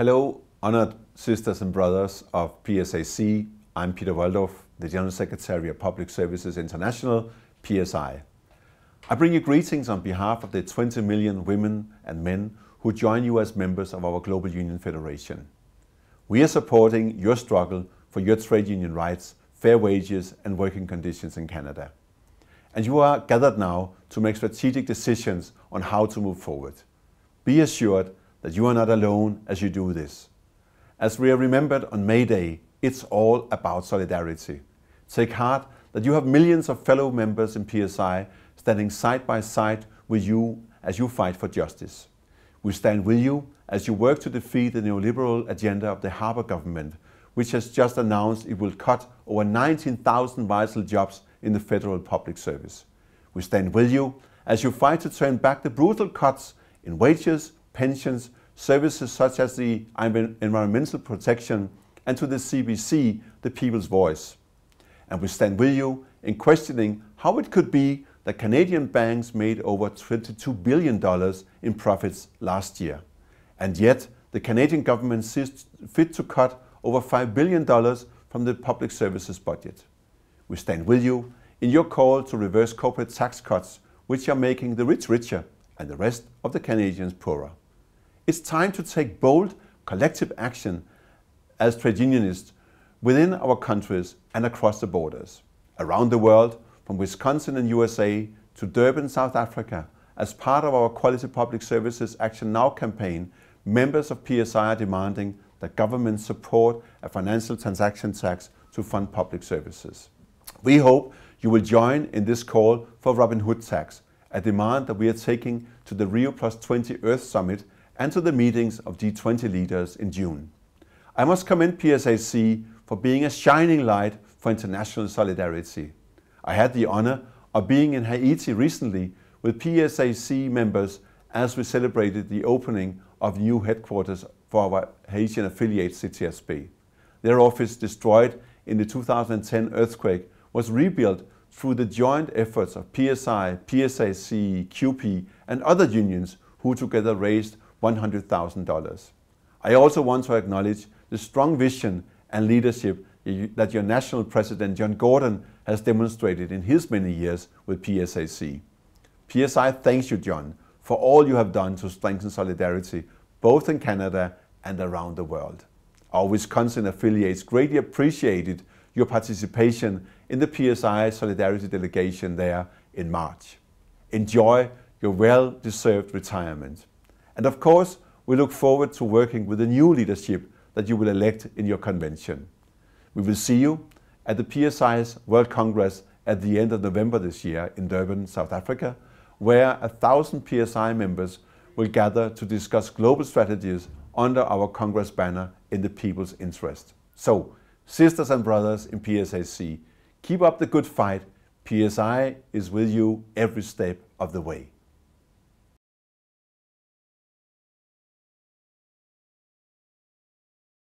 Hello, honored sisters and brothers of PSAC. I'm Peter Waldorff, the General Secretary of Public Services International, PSI. I bring you greetings on behalf of the 20 million women and men who join you as members of our Global Union Federation. We are supporting your struggle for your trade union rights, fair wages and working conditions in Canada. And you are gathered now to make strategic decisions on how to move forward. Be assured that you are not alone as you do this. As we are remembered on May Day, it's all about solidarity. Take heart that you have millions of fellow members in PSI standing side by side with you as you fight for justice. We stand with you as you work to defeat the neoliberal agenda of the Harper government, which has just announced it will cut over 19,000 vital jobs in the federal public service. We stand with you as you fight to turn back the brutal cuts in wages, pensions, services such as the environmental protection, and to the CBC, the People's Voice. And we stand with you in questioning how it could be that Canadian banks made over $22 billion in profits last year. And yet, the Canadian government sees fit to cut over $5 billion from the public services budget. We stand with you in your call to reverse corporate tax cuts, which are making the rich richer and the rest of the Canadians poorer. It's time to take bold, collective action as trade unionists within our countries and across the borders. Around the world, from Wisconsin and USA to Durban, South Africa, as part of our Quality Public Services Action Now campaign, members of PSI are demanding that governments support a financial transaction tax to fund public services. We hope you will join in this call for Robin Hood tax, a demand that we are taking to the Rio Plus 20 Earth Summit and to the meetings of G20 leaders in June. I must commend PSAC for being a shining light for international solidarity. I had the honor of being in Haiti recently with PSAC members as we celebrated the opening of new headquarters for our Haitian affiliate CTSB. Their office, destroyed in the 2010 earthquake, was rebuilt through the joint efforts of PSI, PSAC, QP and other unions who together raised $100,000. I also want to acknowledge the strong vision and leadership that your national president John Gordon has demonstrated in his many years with PSAC. PSI thanks you, John, for all you have done to strengthen solidarity both in Canada and around the world. Our Wisconsin affiliates greatly appreciated your participation in the PSI Solidarity Delegation there in March. Enjoy your well-deserved retirement. And of course, we look forward to working with the new leadership that you will elect in your convention. We will see you at the PSI's World Congress at the end of November this year in Durban, South Africa, where 1,000 PSI members will gather to discuss global strategies under our Congress banner in the people's interest. So, sisters and brothers in PSAC, keep up the good fight. PSI is with you every step of the way.